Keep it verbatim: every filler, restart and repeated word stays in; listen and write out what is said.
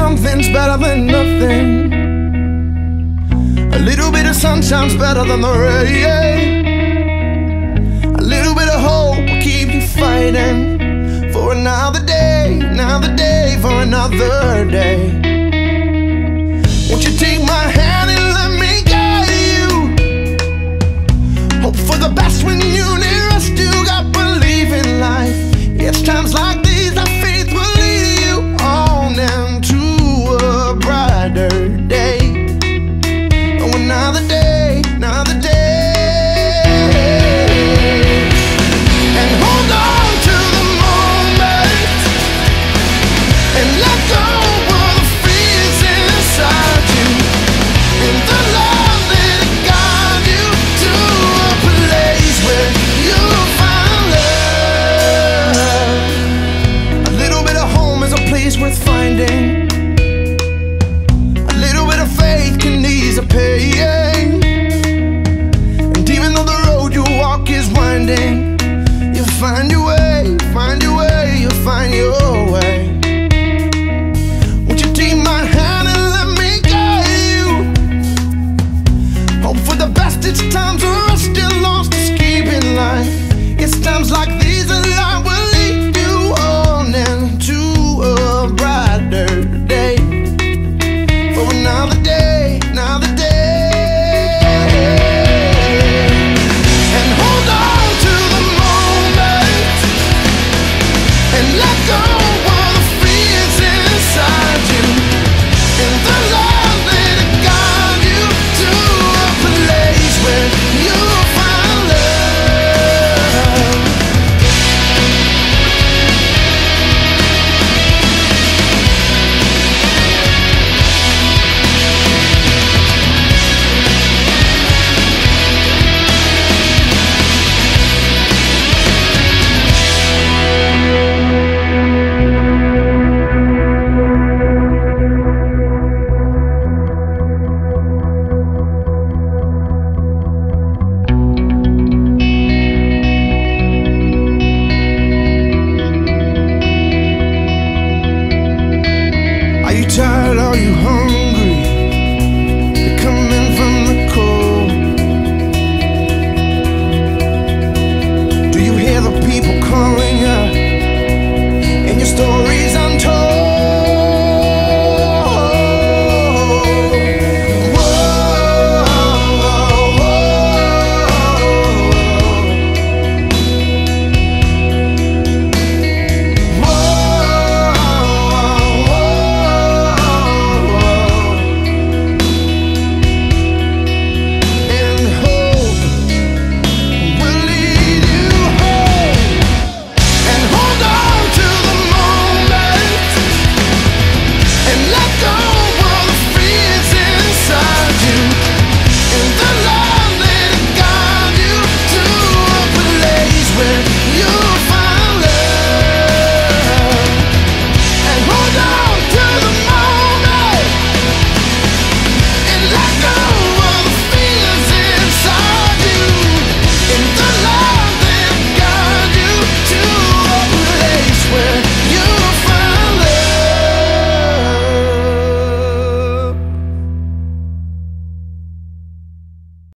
Something's better than nothing. A little bit of sunshine's better than the rain. A little bit of hope will keep you fighting for another day, another day, for another day.